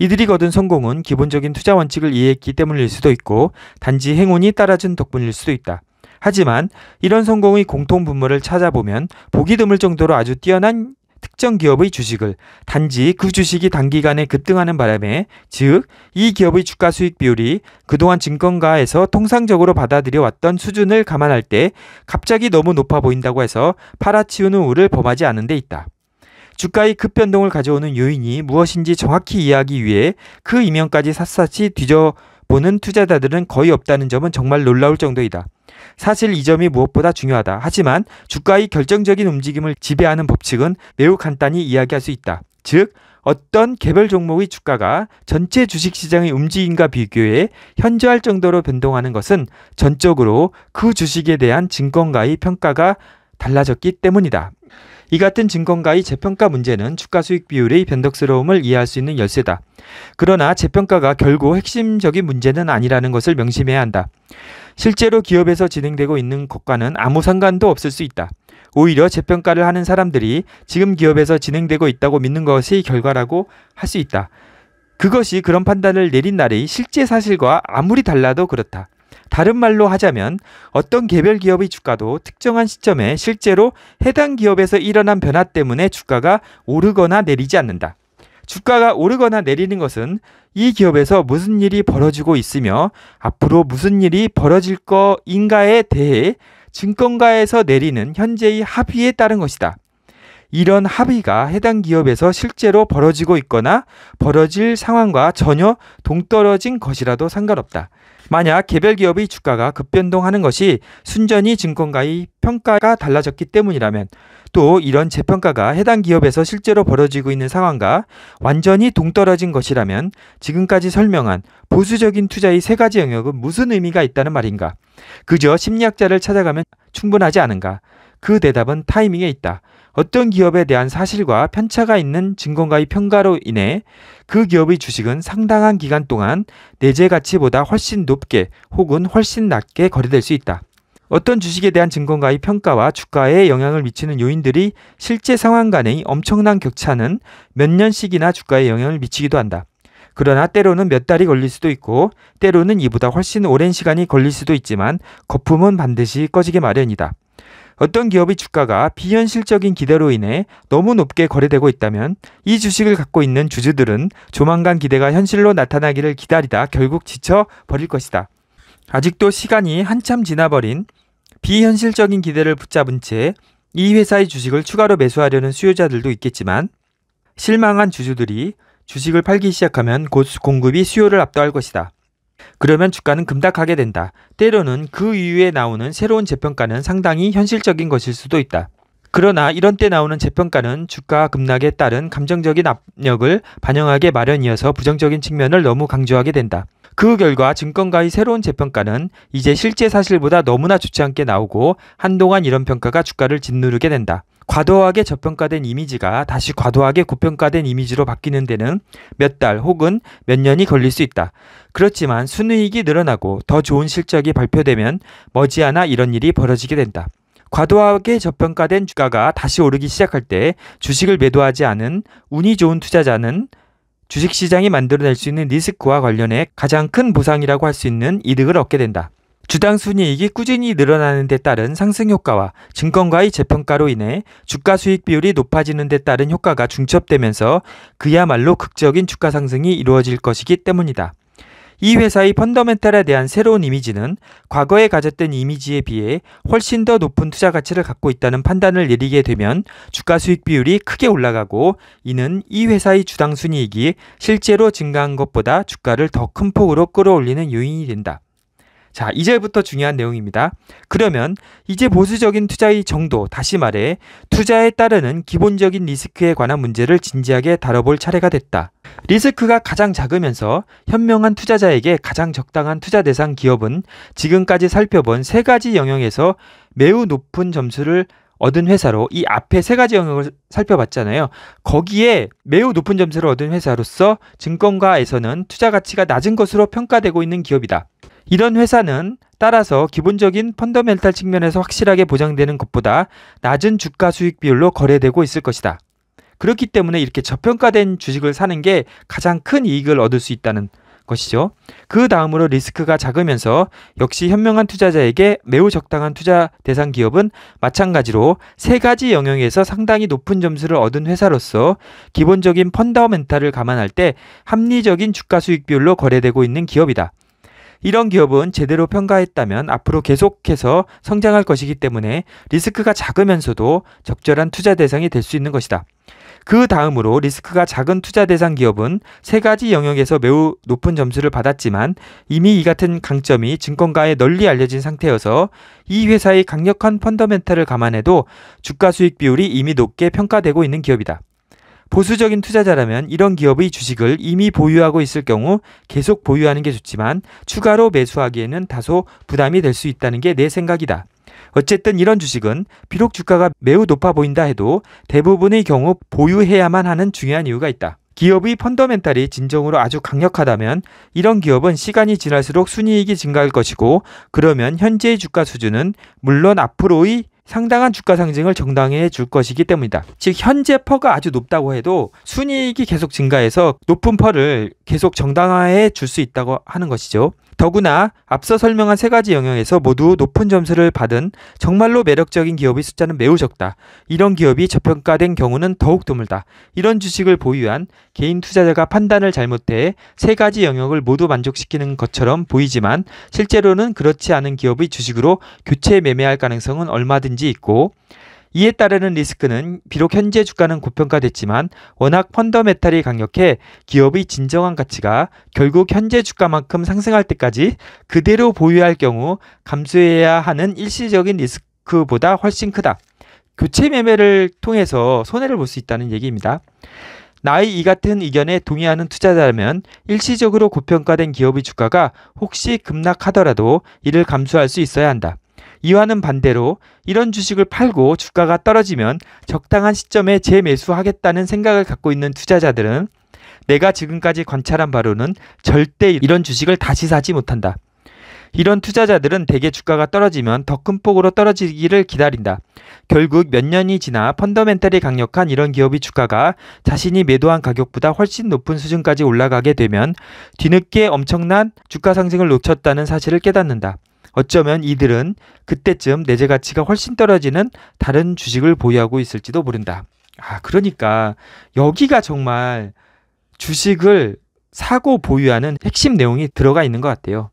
이들이 거둔 성공은 기본적인 투자 원칙을 이해했기 때문일 수도 있고 단지 행운이 따라준 덕분일 수도 있다. 하지만 이런 성공의 공통 분모를 찾아보면 보기 드물 정도로 아주 뛰어난 특정 기업의 주식을 단지 그 주식이 단기간에 급등하는 바람에, 즉 이 기업의 주가 수익 비율이 그동안 증권가에서 통상적으로 받아들여왔던 수준을 감안할 때 갑자기 너무 높아 보인다고 해서 팔아치우는 우를 범하지 않은 데 있다. 주가의 급변동을 가져오는 요인이 무엇인지 정확히 이해하기 위해 그 이면까지 샅샅이 뒤져보는 투자자들은 거의 없다는 점은 정말 놀라울 정도이다. 사실 이 점이 무엇보다 중요하다. 하지만 주가의 결정적인 움직임을 지배하는 법칙은 매우 간단히 이야기할 수 있다. 즉 어떤 개별 종목의 주가가 전체 주식시장의 움직임과 비교해 현저할 정도로 변동하는 것은 전적으로 그 주식에 대한 증권가의 평가가 달라졌기 때문이다. 이 같은 증권가의 재평가 문제는 주가 수익 비율의 변덕스러움을 이해할 수 있는 열쇠다. 그러나 재평가가 결국 핵심적인 문제는 아니라는 것을 명심해야 한다. 실제로 기업에서 진행되고 있는 것과는 아무 상관도 없을 수 있다. 오히려 재평가를 하는 사람들이 지금 기업에서 진행되고 있다고 믿는 것이 결과라고 할 수 있다. 그것이 그런 판단을 내린 날의 실제 사실과 아무리 달라도 그렇다. 다른 말로 하자면 어떤 개별 기업의 주가도 특정한 시점에 실제로 해당 기업에서 일어난 변화 때문에 주가가 오르거나 내리지 않는다. 주가가 오르거나 내리는 것은 이 기업에서 무슨 일이 벌어지고 있으며 앞으로 무슨 일이 벌어질 것인가에 대해 증권가에서 내리는 현재의 합의에 따른 것이다. 이런 합의가 해당 기업에서 실제로 벌어지고 있거나 벌어질 상황과 전혀 동떨어진 것이라도 상관없다. 만약 개별 기업의 주가가 급변동하는 것이 순전히 증권가의 평가가 달라졌기 때문이라면 또 이런 재평가가 해당 기업에서 실제로 벌어지고 있는 상황과 완전히 동떨어진 것이라면 지금까지 설명한 보수적인 투자의 세 가지 영역은 무슨 의미가 있다는 말인가? 그저 심리학자를 찾아가면 충분하지 않은가? 그 대답은 타이밍에 있다. 어떤 기업에 대한 사실과 편차가 있는 증권가의 평가로 인해 그 기업의 주식은 상당한 기간 동안 내재 가치보다 훨씬 높게 혹은 훨씬 낮게 거래될 수 있다. 어떤 주식에 대한 증권가의 평가와 주가에 영향을 미치는 요인들이 실제 상황 간의 엄청난 격차는 몇 년씩이나 주가에 영향을 미치기도 한다. 그러나 때로는 몇 달이 걸릴 수도 있고 때로는 이보다 훨씬 오랜 시간이 걸릴 수도 있지만 거품은 반드시 꺼지게 마련이다. 어떤 기업의 주가가 비현실적인 기대로 인해 너무 높게 거래되고 있다면 이 주식을 갖고 있는 주주들은 조만간 기대가 현실로 나타나기를 기다리다 결국 지쳐버릴 것이다. 아직도 시간이 한참 지나버린 비현실적인 기대를 붙잡은 채 이 회사의 주식을 추가로 매수하려는 수요자들도 있겠지만 실망한 주주들이 주식을 팔기 시작하면 곧 공급이 수요를 압도할 것이다. 그러면 주가는 급락하게 된다. 때로는 그 이후에 나오는 새로운 재평가는 상당히 현실적인 것일 수도 있다. 그러나 이런 때 나오는 재평가는 주가 급락에 따른 감정적인 압력을 반영하게 마련이어서 부정적인 측면을 너무 강조하게 된다. 그 결과 증권가의 새로운 재평가는 이제 실제 사실보다 너무나 좋지 않게 나오고 한동안 이런 평가가 주가를 짓누르게 된다. 과도하게 저평가된 이미지가 다시 과도하게 고평가된 이미지로 바뀌는 데는 몇 달 혹은 몇 년이 걸릴 수 있다. 그렇지만 순이익이 늘어나고 더 좋은 실적이 발표되면 머지않아 이런 일이 벌어지게 된다. 과도하게 저평가된 주가가 다시 오르기 시작할 때 주식을 매도하지 않은 운이 좋은 투자자는 주식시장이 만들어낼 수 있는 리스크와 관련해 가장 큰 보상이라고 할 수 있는 이득을 얻게 된다. 주당 순이익이 꾸준히 늘어나는 데 따른 상승 효과와 증권가의 재평가로 인해 주가 수익 비율이 높아지는 데 따른 효과가 중첩되면서 그야말로 극적인 주가 상승이 이루어질 것이기 때문이다. 이 회사의 펀더멘탈에 대한 새로운 이미지는 과거에 가졌던 이미지에 비해 훨씬 더 높은 투자 가치를 갖고 있다는 판단을 내리게 되면 주가 수익 비율이 크게 올라가고 이는 이 회사의 주당 순이익이 실제로 증가한 것보다 주가를 더 큰 폭으로 끌어올리는 요인이 된다. 자, 이제부터 중요한 내용입니다. 그러면 이제 보수적인 투자의 정도, 다시 말해 투자에 따르는 기본적인 리스크에 관한 문제를 진지하게 다뤄볼 차례가 됐다. 리스크가 가장 작으면서 현명한 투자자에게 가장 적당한 투자 대상 기업은 지금까지 살펴본 세 가지 영역에서 매우 높은 점수를 얻은 회사로, 이 앞에 세 가지 영역을 살펴봤잖아요. 거기에 매우 높은 점수를 얻은 회사로서 증권가에서는 투자 가치가 낮은 것으로 평가되고 있는 기업이다. 이런 회사는 따라서 기본적인 펀더멘탈 측면에서 확실하게 보장되는 것보다 낮은 주가 수익 비율로 거래되고 있을 것이다. 그렇기 때문에 이렇게 저평가된 주식을 사는 게 가장 큰 이익을 얻을 수 있다는 것이죠. 그 다음으로 리스크가 작으면서 역시 현명한 투자자에게 매우 적당한 투자 대상 기업은 마찬가지로 세 가지 영역에서 상당히 높은 점수를 얻은 회사로서 기본적인 펀더멘탈을 감안할 때 합리적인 주가 수익 비율로 거래되고 있는 기업이다. 이런 기업은 제대로 평가했다면 앞으로 계속해서 성장할 것이기 때문에 리스크가 작으면서도 적절한 투자 대상이 될 수 있는 것이다. 그 다음으로 리스크가 작은 투자 대상 기업은 세 가지 영역에서 매우 높은 점수를 받았지만 이미 이 같은 강점이 증권가에 널리 알려진 상태여서 이 회사의 강력한 펀더멘탈을 감안해도 주가 수익 비율이 이미 높게 평가되고 있는 기업이다. 보수적인 투자자라면 이런 기업의 주식을 이미 보유하고 있을 경우 계속 보유하는 게 좋지만 추가로 매수하기에는 다소 부담이 될 수 있다는 게 내 생각이다. 어쨌든 이런 주식은 비록 주가가 매우 높아 보인다 해도 대부분의 경우 보유해야만 하는 중요한 이유가 있다. 기업의 펀더멘탈이 진정으로 아주 강력하다면 이런 기업은 시간이 지날수록 순이익이 증가할 것이고, 그러면 현재의 주가 수준은 물론 앞으로의 상당한 주가 상승을 정당해 줄 것이기 때문이다. 즉 현재 퍼가 아주 높다고 해도 순이익이 계속 증가해서 높은 퍼를 계속 정당화해 줄 수 있다고 하는 것이죠. 더구나 앞서 설명한 세 가지 영역에서 모두 높은 점수를 받은 정말로 매력적인 기업의 숫자는 매우 적다. 이런 기업이 저평가된 경우는 더욱 드물다. 이런 주식을 보유한 개인 투자자가 판단을 잘못해 세 가지 영역을 모두 만족시키는 것처럼 보이지만 실제로는 그렇지 않은 기업의 주식으로 교체 매매할 가능성은 얼마든지 있고, 이에 따르는 리스크는 비록 현재 주가는 고평가됐지만 워낙 펀더멘탈이 강력해 기업의 진정한 가치가 결국 현재 주가만큼 상승할 때까지 그대로 보유할 경우 감수해야 하는 일시적인 리스크보다 훨씬 크다. 교체 매매를 통해서 손해를 볼 수 있다는 얘기입니다. 나의 이 같은 의견에 동의하는 투자자라면 일시적으로 고평가된 기업의 주가가 혹시 급락하더라도 이를 감수할 수 있어야 한다. 이와는 반대로 이런 주식을 팔고 주가가 떨어지면 적당한 시점에 재매수하겠다는 생각을 갖고 있는 투자자들은 내가 지금까지 관찰한 바로는 절대 이런 주식을 다시 사지 못한다. 이런 투자자들은 대개 주가가 떨어지면 더 큰 폭으로 떨어지기를 기다린다. 결국 몇 년이 지나 펀더멘탈이 강력한 이런 기업의 주가가 자신이 매도한 가격보다 훨씬 높은 수준까지 올라가게 되면 뒤늦게 엄청난 주가 상승을 놓쳤다는 사실을 깨닫는다. 어쩌면 이들은 그때쯤 내재 가치가 훨씬 떨어지는 다른 주식을 보유하고 있을지도 모른다. 그러니까 여기가 정말 주식을 사고 보유하는 핵심 내용이 들어가 있는 것 같아요.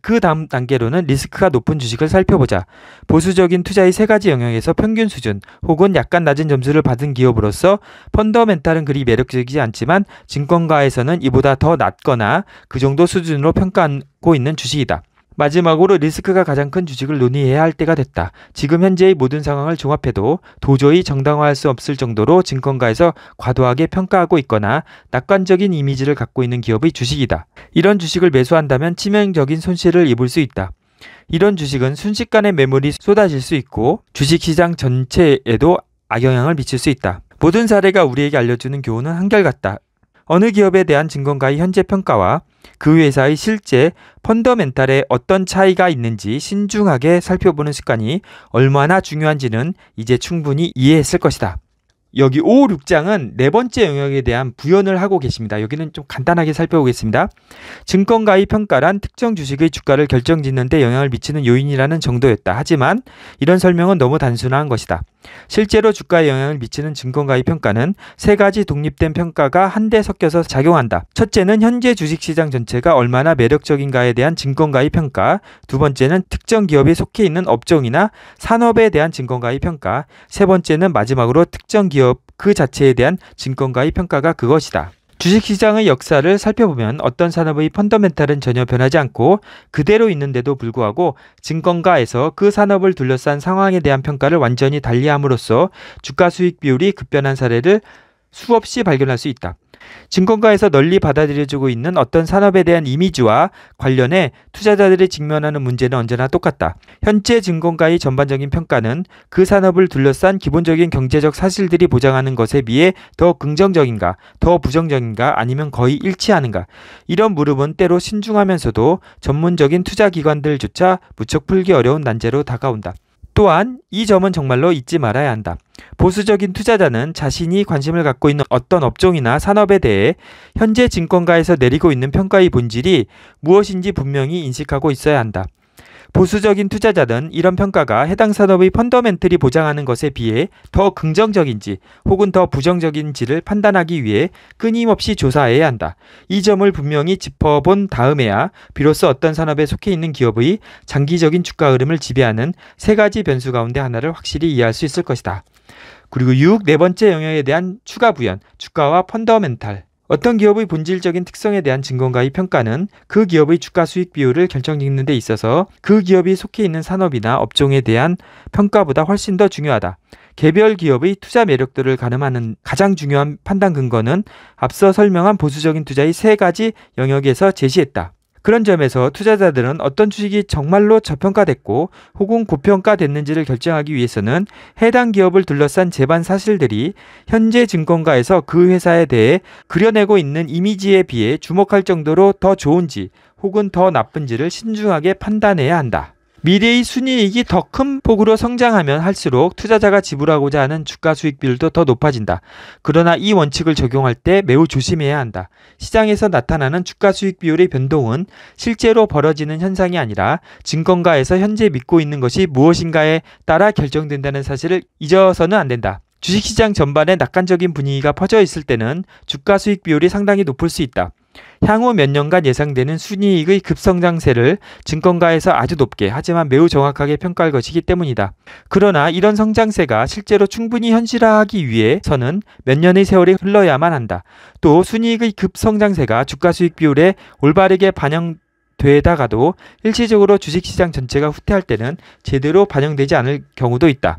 그 다음 단계로는 리스크가 높은 주식을 살펴보자. 보수적인 투자의 세 가지 영역에서 평균 수준 혹은 약간 낮은 점수를 받은 기업으로서 펀더멘탈은 그리 매력적이지 않지만 증권가에서는 이보다 더 낮거나 그 정도 수준으로 평가하고 있는 주식이다. 마지막으로 리스크가 가장 큰 주식을 논의해야 할 때가 됐다. 지금 현재의 모든 상황을 종합해도 도저히 정당화할 수 없을 정도로 증권가에서 과도하게 평가하고 있거나 낙관적인 이미지를 갖고 있는 기업의 주식이다. 이런 주식을 매수한다면 치명적인 손실을 입을 수 있다. 이런 주식은 순식간에 매물이 쏟아질 수 있고 주식시장 전체에도 악영향을 미칠 수 있다. 모든 사례가 우리에게 알려주는 교훈은 한결같다. 어느 기업에 대한 증권가의 현재 평가와 그 회사의 실제 펀더멘탈에 어떤 차이가 있는지 신중하게 살펴보는 습관이 얼마나 중요한지는 이제 충분히 이해했을 것이다. 여기 5, 6장은 네 번째 영역에 대한 부연을 하고 계십니다. 여기는 좀 간단하게 살펴보겠습니다. 증권가의 평가란 특정 주식의 주가를 결정짓는 데 영향을 미치는 요인이라는 정도였다. 하지만 이런 설명은 너무 단순한 것이다. 실제로 주가에 영향을 미치는 증권가의 평가는 세 가지 독립된 평가가 한데 섞여서 작용한다. 첫째는 현재 주식시장 전체가 얼마나 매력적인가에 대한 증권가의 평가, 두 번째는 특정 기업에 속해 있는 업종이나 산업에 대한 증권가의 평가, 세 번째는 마지막으로 특정 기업 그 자체에 대한 증권가의 평가가 그것이다. 주식시장의 역사를 살펴보면 어떤 산업의 펀더멘탈은 전혀 변하지 않고 그대로 있는데도 불구하고 증권가에서 그 산업을 둘러싼 상황에 대한 평가를 완전히 달리함으로써 주가 수익 비율이 급변한 사례를 수없이 발견할 수 있다. 증권가에서 널리 받아들여지고 있는 어떤 산업에 대한 이미지와 관련해 투자자들이 직면하는 문제는 언제나 똑같다. 현재 증권가의 전반적인 평가는 그 산업을 둘러싼 기본적인 경제적 사실들이 보장하는 것에 비해 더 긍정적인가, 더 부정적인가, 아니면 거의 일치하는가. 이런 물음은 때로 신중하면서도 전문적인 투자기관들조차 무척 풀기 어려운 난제로 다가온다. 또한 이 점은 정말로 잊지 말아야 한다. 보수적인 투자자는 자신이 관심을 갖고 있는 어떤 업종이나 산업에 대해 현재 증권가에서 내리고 있는 평가의 본질이 무엇인지 분명히 인식하고 있어야 한다. 보수적인 투자자는 이런 평가가 해당 산업의 펀더멘털이 보장하는 것에 비해 더 긍정적인지 혹은 더 부정적인지를 판단하기 위해 끊임없이 조사해야 한다. 이 점을 분명히 짚어본 다음에야 비로소 어떤 산업에 속해 있는 기업의 장기적인 주가 흐름을 지배하는 세 가지 변수 가운데 하나를 확실히 이해할 수 있을 것이다. 그리고 6. 네 번째 영역에 대한 추가 부연, 주가와 펀더멘탈. 어떤 기업의 본질적인 특성에 대한 증권가의 평가는 그 기업의 주가 수익 비율을 결정짓는 데 있어서 그 기업이 속해 있는 산업이나 업종에 대한 평가보다 훨씬 더 중요하다. 개별 기업의 투자 매력도를 가늠하는 가장 중요한 판단 근거는 앞서 설명한 보수적인 투자의 세 가지 영역에서 제시했다. 그런 점에서 투자자들은 어떤 주식이 정말로 저평가됐고 혹은 고평가됐는지를 결정하기 위해서는 해당 기업을 둘러싼 재반 사실들이 현재 증권가에서 그 회사에 대해 그려내고 있는 이미지에 비해 주목할 정도로 더 좋은지 혹은 더 나쁜지를 신중하게 판단해야 한다. 미래의 순이익이 더 큰 폭으로 성장하면 할수록 투자자가 지불하고자 하는 주가 수익 비율도 더 높아진다. 그러나 이 원칙을 적용할 때 매우 조심해야 한다. 시장에서 나타나는 주가 수익 비율의 변동은 실제로 벌어지는 현상이 아니라 증권가에서 현재 믿고 있는 것이 무엇인가에 따라 결정된다는 사실을 잊어서는 안 된다. 주식시장 전반에 낙관적인 분위기가 퍼져 있을 때는 주가 수익 비율이 상당히 높을 수 있다. 향후 몇 년간 예상되는 순이익의 급성장세를 증권가에서 아주 높게 하지만 매우 정확하게 평가할 것이기 때문이다. 그러나 이런 성장세가 실제로 충분히 현실화하기 위해서는 몇 년의 세월이 흘러야만 한다. 또 순이익의 급성장세가 주가 수익 비율에 올바르게 반영되다가도 일시적으로 주식시장 전체가 후퇴할 때는 제대로 반영되지 않을 경우도 있다.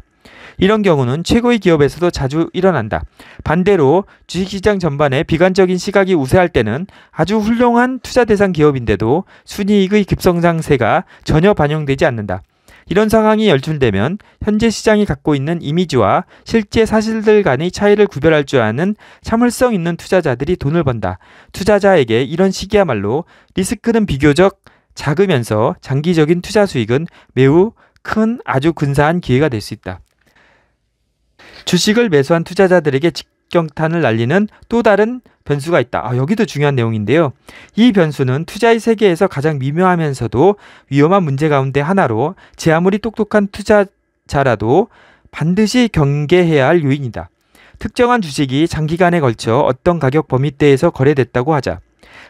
이런 경우는 최고의 기업에서도 자주 일어난다. 반대로 주식시장 전반에 비관적인 시각이 우세할 때는 아주 훌륭한 투자 대상 기업인데도 순이익의 급성장세가 전혀 반영되지 않는다. 이런 상황이 연출되면 현재 시장이 갖고 있는 이미지와 실제 사실들 간의 차이를 구별할 줄 아는 참을성 있는 투자자들이 돈을 번다. 투자자에게 이런 시기야말로 리스크는 비교적 작으면서 장기적인 투자 수익은 매우 큰 아주 근사한 기회가 될 수 있다. 주식을 매수한 투자자들에게 직격탄을 날리는 또 다른 변수가 있다. 여기도 중요한 내용인데요. 이 변수는 투자의 세계에서 가장 미묘하면서도 위험한 문제 가운데 하나로 제 아무리 똑똑한 투자자라도 반드시 경계해야 할 요인이다. 특정한 주식이 장기간에 걸쳐 어떤 가격 범위대에서 거래됐다고 하자.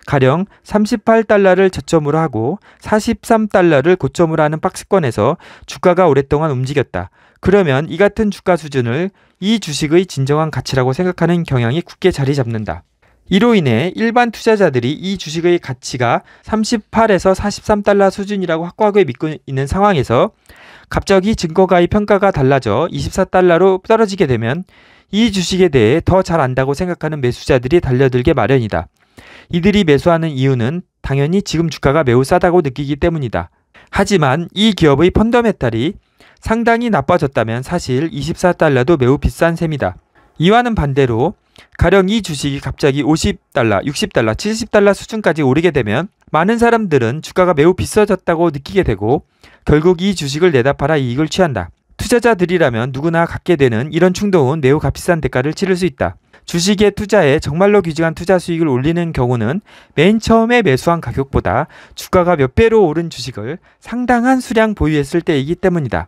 가령 38달러를 저점으로 하고 43달러를 고점으로 하는 박스권에서 주가가 오랫동안 움직였다. 그러면 이 같은 주가 수준을 이 주식의 진정한 가치라고 생각하는 경향이 굳게 자리 잡는다. 이로 인해 일반 투자자들이 이 주식의 가치가 38에서 43달러 수준이라고 확고하게 믿고 있는 상황에서 갑자기 증권가의 평가가 달라져 24달러로 떨어지게 되면 이 주식에 대해 더 잘 안다고 생각하는 매수자들이 달려들게 마련이다. 이들이 매수하는 이유는 당연히 지금 주가가 매우 싸다고 느끼기 때문이다. 하지만 이 기업의 펀더멘탈이 상당히 나빠졌다면 사실 24달러도 매우 비싼 셈이다. 이와는 반대로 가령 이 주식이 갑자기 50달러, 60달러, 70달러 수준까지 오르게 되면 많은 사람들은 주가가 매우 비싸졌다고 느끼게 되고 결국 이 주식을 내다 팔아 이익을 취한다. 투자자들이라면 누구나 갖게 되는 이런 충동은 매우 값비싼 대가를 치를 수 있다. 주식에 투자해 정말로 귀중한 투자 수익을 올리는 경우는 맨 처음에 매수한 가격보다 주가가 몇 배로 오른 주식을 상당한 수량 보유했을 때이기 때문이다.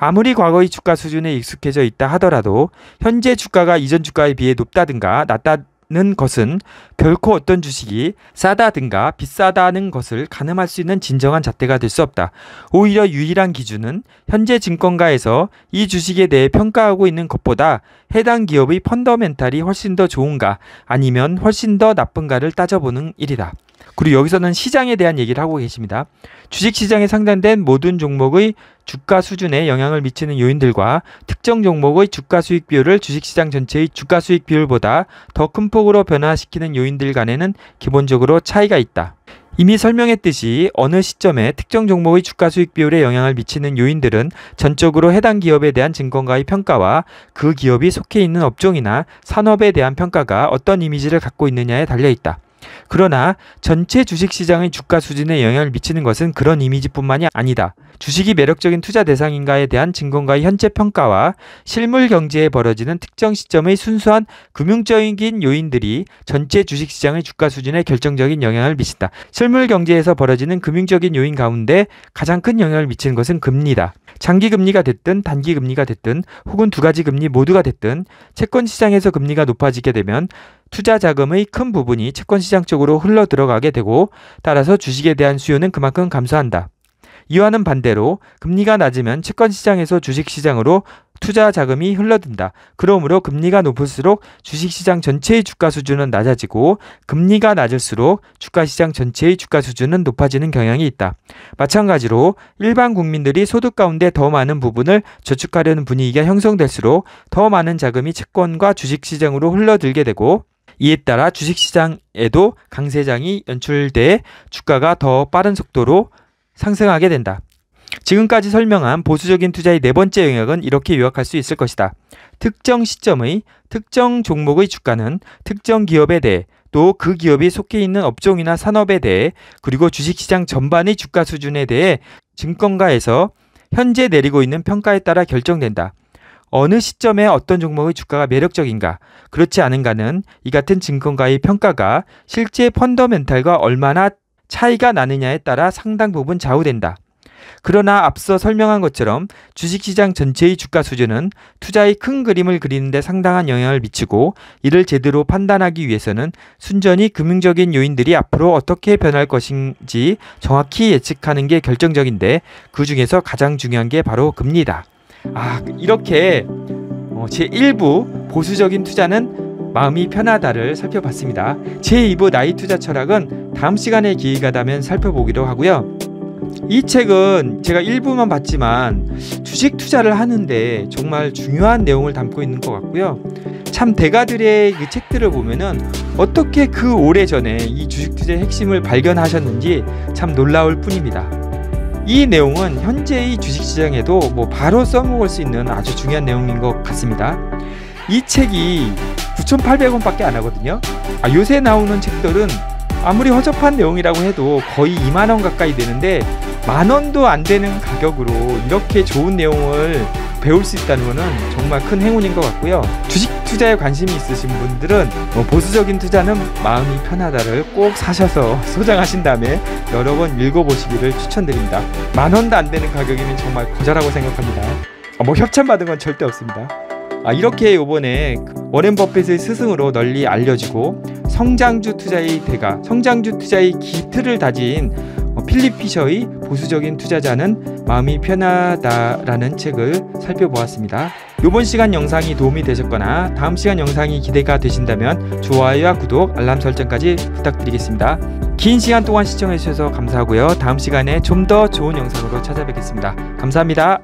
아무리 과거의 주가 수준에 익숙해져 있다 하더라도 현재 주가가 이전 주가에 비해 높다든가 낮다는 것은 결코 어떤 주식이 싸다든가 비싸다는 것을 가늠할 수 있는 진정한 잣대가 될 수 없다. 오히려 유일한 기준은 현재 증권가에서 이 주식에 대해 평가하고 있는 것보다 해당 기업의 펀더멘탈이 훨씬 더 좋은가 아니면 훨씬 더 나쁜가를 따져보는 일이다. 그리고 여기서는 시장에 대한 얘기를 하고 계십니다. 주식시장에 상단된 모든 종목의 주가 수준에 영향을 미치는 요인들과 특정 종목의 주가 수익 비율을 주식시장 전체의 주가 수익 비율보다 더 큰 폭으로 변화시키는 요인들 간에는 기본적으로 차이가 있다. 이미 설명했듯이 어느 시점에 특정 종목의 주가 수익 비율에 영향을 미치는 요인들은 전적으로 해당 기업에 대한 증권가의 평가와 그 기업이 속해 있는 업종이나 산업에 대한 평가가 어떤 이미지를 갖고 있느냐에 달려있다. 그러나 전체 주식시장의 주가 수준에 영향을 미치는 것은 그런 이미지뿐만이 아니다. 주식이 매력적인 투자 대상인가에 대한 증권가의 현재 평가와 실물 경제에 벌어지는 특정 시점의 순수한 금융적인 요인들이 전체 주식시장의 주가 수준에 결정적인 영향을 미친다. 실물 경제에서 벌어지는 금융적인 요인 가운데 가장 큰 영향을 미치는 것은 금리다. 장기 금리가 됐든 단기 금리가 됐든 혹은 두 가지 금리 모두가 됐든 채권 시장에서 금리가 높아지게 되면 투자 자금의 큰 부분이 채권 시장 쪽으로 흘러 들어가게 되고 따라서 주식에 대한 수요는 그만큼 감소한다. 이와는 반대로 금리가 낮으면 채권 시장에서 주식 시장으로 투자 자금이 흘러든다. 그러므로 금리가 높을수록 주식시장 전체의 주가 수준은 낮아지고 금리가 낮을수록 주가시장 전체의 주가 수준은 높아지는 경향이 있다. 마찬가지로 일반 국민들이 소득 가운데 더 많은 부분을 저축하려는 분위기가 형성될수록 더 많은 자금이 채권과 주식시장으로 흘러들게 되고 이에 따라 주식시장에도 강세장이 연출돼 주가가 더 빠른 속도로 상승하게 된다. 지금까지 설명한 보수적인 투자의 네 번째 영역은 이렇게 요약할 수 있을 것이다. 특정 시점의 특정 종목의 주가는 특정 기업에 대해 또 그 기업이 속해 있는 업종이나 산업에 대해 그리고 주식시장 전반의 주가 수준에 대해 증권가에서 현재 내리고 있는 평가에 따라 결정된다. 어느 시점에 어떤 종목의 주가가 매력적인가, 그렇지 않은가는 이 같은 증권가의 평가가 실제 펀더멘탈과 얼마나 차이가 나느냐에 따라 상당 부분 좌우된다. 그러나 앞서 설명한 것처럼 주식시장 전체의 주가 수준은 투자의 큰 그림을 그리는 데 상당한 영향을 미치고 이를 제대로 판단하기 위해서는 순전히 금융적인 요인들이 앞으로 어떻게 변할 것인지 정확히 예측하는 게 결정적인데 그 중에서 가장 중요한 게 바로 금리다. 이렇게 제1부 보수적인 투자는 마음이 편하다를 살펴봤습니다. 제2부 나이 투자 철학은 다음 시간에 기회가 되면 살펴보기로 하고요. 이 책은 제가 일부만 봤지만 주식 투자를 하는데 정말 중요한 내용을 담고 있는 것 같고요. 참 대가들의 그 책들을 보면은 어떻게 그 오래전에 이 주식 투자의 핵심을 발견하셨는지 참 놀라울 뿐입니다. 이 내용은 현재의 주식시장에도 바로 써먹을 수 있는 아주 중요한 내용인 것 같습니다. 이 책이 9,800원 밖에 안 하거든요. 요새 나오는 책들은 아무리 허접한 내용이라고 해도 거의 2만원 가까이 되는데 만원도 안 되는 가격으로 이렇게 좋은 내용을 배울 수 있다는 것은 정말 큰 행운인 것 같고요. 주식 투자에 관심이 있으신 분들은 보수적인 투자는 마음이 편하다를 꼭 사셔서 소장하신 다음에 여러 번 읽어보시기를 추천드립니다. 만원도 안 되는 가격이면 정말 거저라고 생각합니다. 협찬받은 건 절대 없습니다. 이렇게 요번에 워렌 버핏의 스승으로 널리 알려지고 성장주 투자의 대가, 성장주 투자의 기틀을 다진 필립 피셔의 보수적인 투자자는 마음이 편하다라는 책을 살펴보았습니다. 이번 시간 영상이 도움이 되셨거나 다음 시간 영상이 기대가 되신다면 좋아요와 구독, 알람 설정까지 부탁드리겠습니다. 긴 시간 동안 시청해주셔서 감사하고요. 다음 시간에 좀 더 좋은 영상으로 찾아뵙겠습니다. 감사합니다.